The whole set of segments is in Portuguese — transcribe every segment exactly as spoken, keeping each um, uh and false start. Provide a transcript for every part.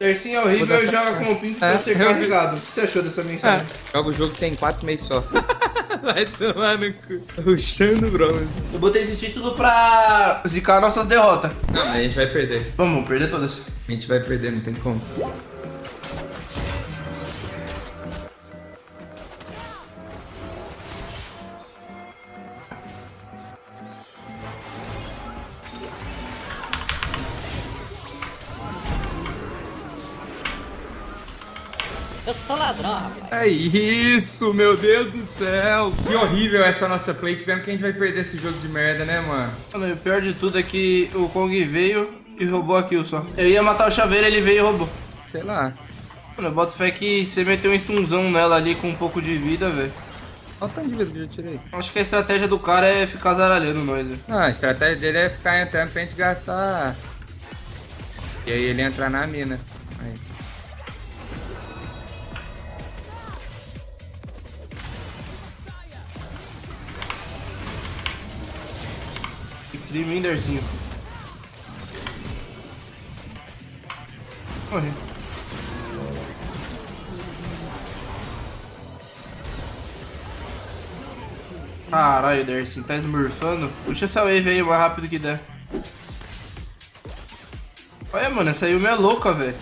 Tercinho é horrível e joga com o pinto pra ser carregado. O que você achou dessa mensagem? É. Joga o jogo tem quatro meses só. Vai tomar no cu. Rushando bronze. Eu botei esse título pra zicar nossas derrotas. Não, mas a gente vai perder. Vamos, perder todas. A gente vai perder, não tem como. Eu sou ladrão, rapaz. É isso, meu Deus do céu. Que horrível essa nossa play. Que pena que a gente vai perder esse jogo de merda, né, mano? Mano, o pior de tudo é que o Kong veio e roubou a kill só. Eu ia matar o chaveiro, ele veio e roubou. Sei lá. Mano, eu boto fé que você meteu um stunzão nela ali com um pouco de vida, velho. Olha o tanto de vida que eu já tirei. Acho que a estratégia do cara é ficar zaralhando nós, velho. Não, a estratégia dele é ficar entrando pra gente gastar. E aí ele entrar na mina. Aí. De Minderzinho. Morri. Caralho, Dersin, tá smurfando? Puxa essa wave aí o mais rápido que der. Olha, mano, essa wave é louca, velho.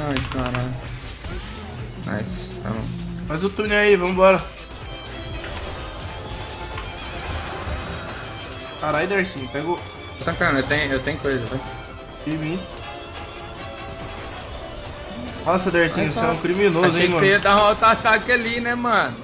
Ai, caralho. Nice, tá bom. Faz o túnel aí, vambora. Caralho, Dersin, pegou. Tô tancando, eu tenho, eu tenho coisa, vai. E mim. Nossa, Dersin, ai, você é um criminoso, achei, hein, mano. Achei que você ia dar um auto-ataque ali, né, mano?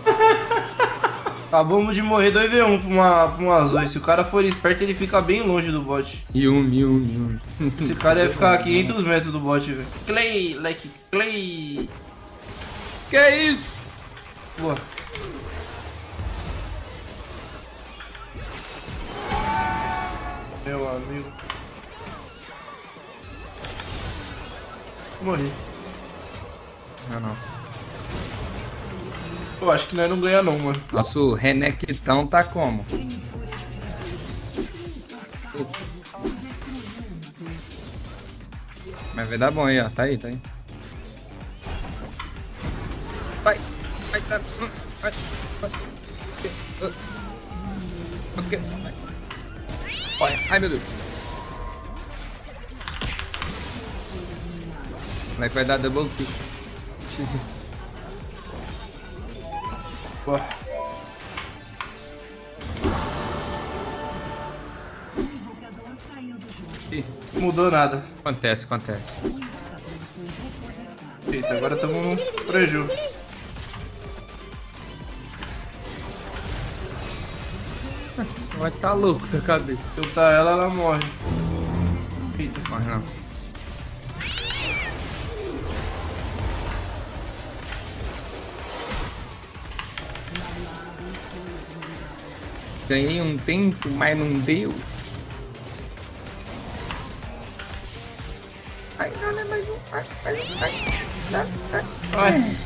Acabamos de morrer dois contra um pra uma, pra uma azul. Se o cara for esperto, ele fica bem longe do bot. E um, e um, e um. Esse cara ia ficar a quinhentos metros do bot, velho. Clay, like Clay. Que isso? Boa. Meu amigo. Morri. Não, não. Eu acho que nós não ganha não, mano. Nosso Renekton tá como? Mas vai dar bom aí, ó. Tá aí, tá aí. Vai! Vai, tá. Vai, vai. Ok. Vai. Olha. Ai, meu Deus. Vai, vai dar double kick. X D. Boa. Ih, mudou nada. Acontece, acontece. Eita, agora estamos no preju. Vai tá louco da cabeça. Se eu tá ela, ela morre. Eita, morre não. Ganhei um tempo, mas não deu. Ai, não, não, mais um. Ai, mais um. Ai, ai, ai.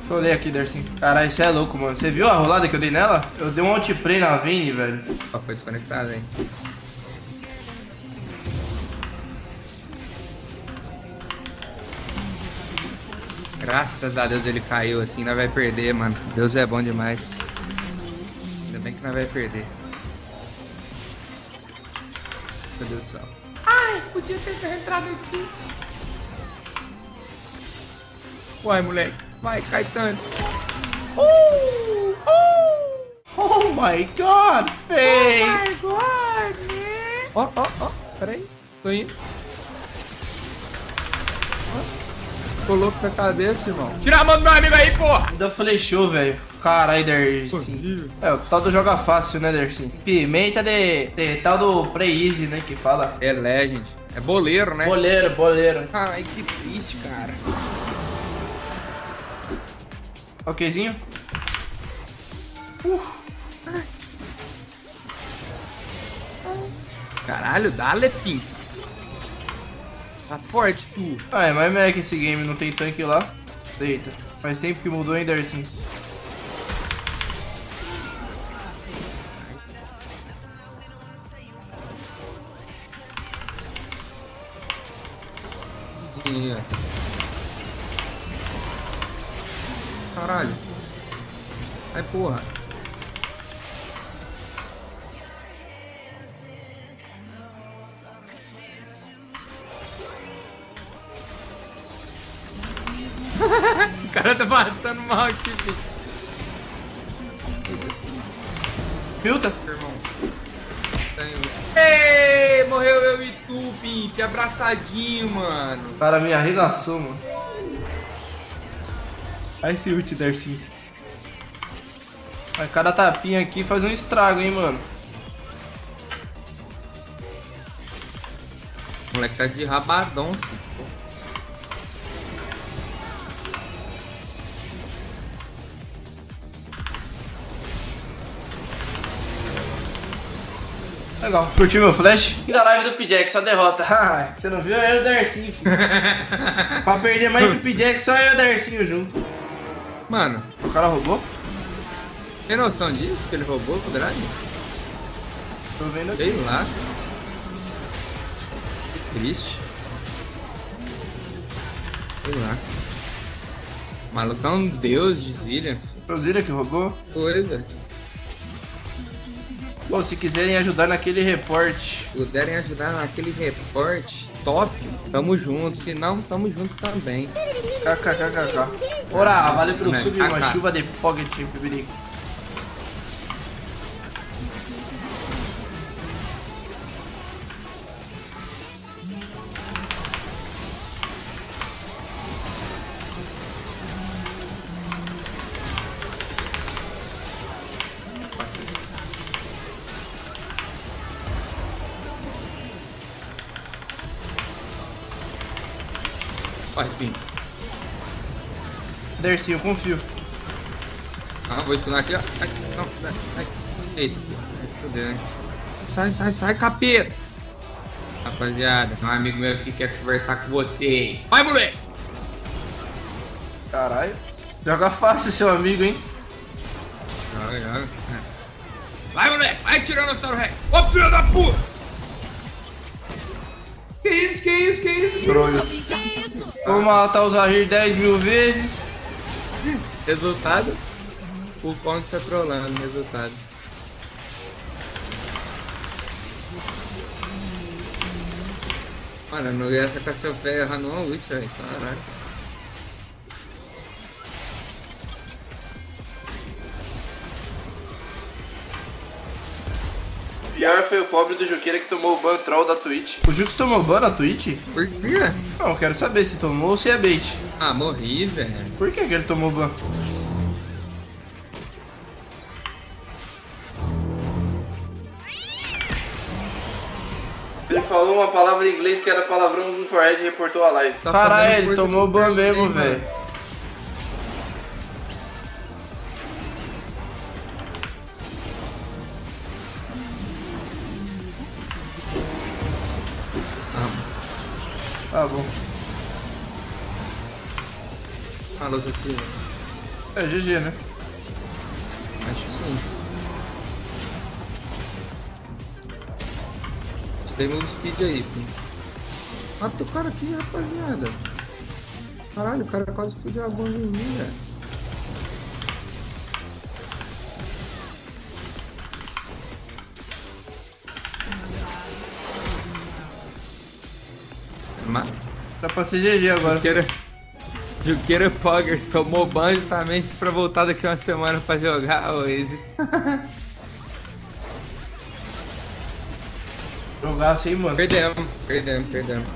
Deixa eu ler aqui, Dersin. Caralho, isso é louco, mano. Você viu a rolada que eu dei nela? Eu dei um outplay na Vayne, velho. Só foi desconectado, hein? Graças a Deus ele caiu assim, nós vai perder, mano. Deus é bom demais. Ainda bem que nós vai perder. Meu Deus do céu. Ai, podia ter entrado aqui. Vai, moleque. Vai, Caetano. Uh, uh. Oh my God, Faye. Oh my God, man. Ó, ó, ó. Peraí. Tô indo. Tô louco com a cabeça, irmão. Tira a mão do meu amigo aí, porra! Ainda flechou, velho. Caralho, Dersin. É, o tal do joga fácil, né, Dersin? Pimenta de, de tal do pre-easy, né, que fala. É legend. É boleiro, né? Boleiro, boleiro. Ai, que triste, cara. Okzinho. Uh. Caralho, dá-lhe pinta. Tá forte, tu. Ah, é mais mec esse game, não tem tanque lá. Eita, faz tempo que mudou, hein, Darcy? Caralho. Ai, porra. O cara tá passando mal aqui, filho. Filta, irmão. Ei, morreu eu e tu, Pink. Abraçadinho, mano. O cara me arregaçou, mano. Olha esse ult, Darcy. Mas cada tapinha aqui faz um estrago, hein, mano. O moleque tá de rabadão, filho. Legal. Curtiu meu flash? E da live do P J, só derrota. Ah, você não viu? Eu e o Darcinho, filho. Pra perder mais que o P J, só eu e o Darcinho junto. Mano. O cara roubou? Tem noção disso? Que ele roubou o drive? Tô vendo aqui. Sei lá. Que triste. Sei lá. O maluco é um deus de Zilia. Foi o Zilia que roubou? Foi, velho. Bom, se quiserem ajudar naquele reporte. Puderem ajudar naquele reporte, top. Tamo junto. Se não, tamo junto também. KKKKK. Ora, valeu pelo sub, uma chuva de pocket, pibirico. Vai, Pim. Darcy, eu confio. Ah, vou escutar aqui, ó. Ai, não, ai. Eita, fudeu, né? Sai, sai, sai, capeta. Rapaziada, um amigo meu aqui quer conversar com vocês. Vai, moleque! Caralho. Joga fácil, seu amigo, hein? Joga, joga. Vai, moleque! Vai, Tiranossauro Rex! Ô, filho da puta! Que isso, que isso, que isso? Droga. Vou matar o Zahir dez mil vezes. Resultado? O Conde está trolando. Resultado. Mano, não ia sacar seu pé errar não, Luiz, velho. Caraca. Pior foi o pobre do Juqueira que tomou o ban troll da Twitch. O Jux tomou ban na Twitch? Por quê? Não, eu quero saber se tomou ou se é bait. Ah, morri, velho. Por que que ele tomou ban? Ele falou uma palavra em inglês que era palavrão no Forehead e reportou a live. Tá. Caralho, ele tomou ban mesmo, velho. Tá bom. Falou aqui. É G G, né? Acho que sim. Tem muito speed aí, filho. Mata o cara aqui, rapaziada. Caralho, o cara quase explodiu a bomba em mim, velho. Dá pra ser G G agora. Juqueira, Juqueira Foggers tomou ban justamente pra voltar daqui uma semana pra jogar Oasis. Jogar assim, mano. Perdemos, perdemos, perdemos.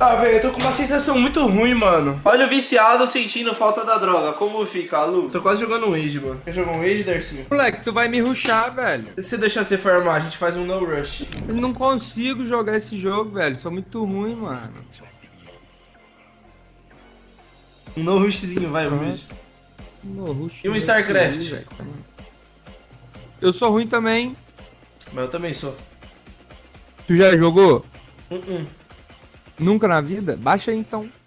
Ah, velho, eu tô com uma sensação muito ruim, mano. Olha o viciado sentindo falta da droga. Como fica, Lu? Tô quase jogando um Age, mano. Quer jogar um Age, Darcy? Moleque, tu vai me rushar, velho. Se eu deixar você farmar, a gente faz um no rush. Eu não consigo jogar esse jogo, velho. Sou muito ruim, mano. Um no rushzinho, vai, mano. Um no rush. E um StarCraft. Aí, Eu sou ruim também. Mas eu também sou. Tu já jogou? Uh-uh. Nunca na vida? Baixa aí então.